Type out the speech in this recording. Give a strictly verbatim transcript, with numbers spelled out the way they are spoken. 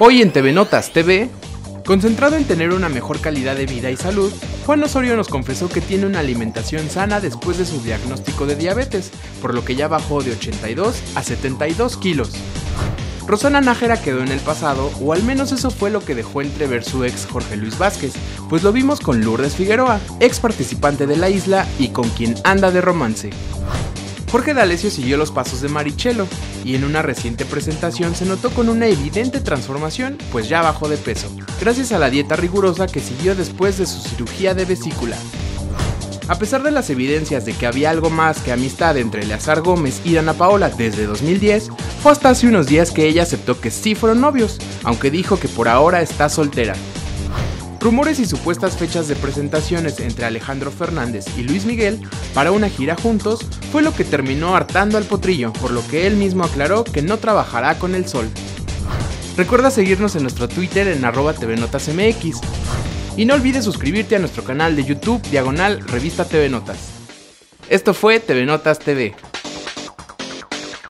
Hoy en T V Notas T V, concentrado en tener una mejor calidad de vida y salud, Juan Osorio nos confesó que tiene una alimentación sana después de su diagnóstico de diabetes, por lo que ya bajó de ochenta y dos a setenta y dos kilos. Rosana Nájera quedó en el pasado, o al menos eso fue lo que dejó entrever su ex Jorge Luis Vázquez, pues lo vimos con Lourdes Figueroa, ex participante de La Isla y con quien anda de romance. Jorge D'Alessio siguió los pasos de Marichelo, y en una reciente presentación se notó con una evidente transformación, pues ya bajó de peso, gracias a la dieta rigurosa que siguió después de su cirugía de vesícula. A pesar de las evidencias de que había algo más que amistad entre Eleazar Gómez y Dana Paola desde dos mil diez, fue hasta hace unos días que ella aceptó que sí fueron novios, aunque dijo que por ahora está soltera. Rumores y supuestas fechas de presentaciones entre Alejandro Fernández y Luis Miguel para una gira juntos fue lo que terminó hartando al potrillo, por lo que él mismo aclaró que no trabajará con el sol. Recuerda seguirnos en nuestro Twitter en arroba tvnotasmx y no olvides suscribirte a nuestro canal de YouTube diagonal Revista T V Notas. Esto fue T V Notas T V.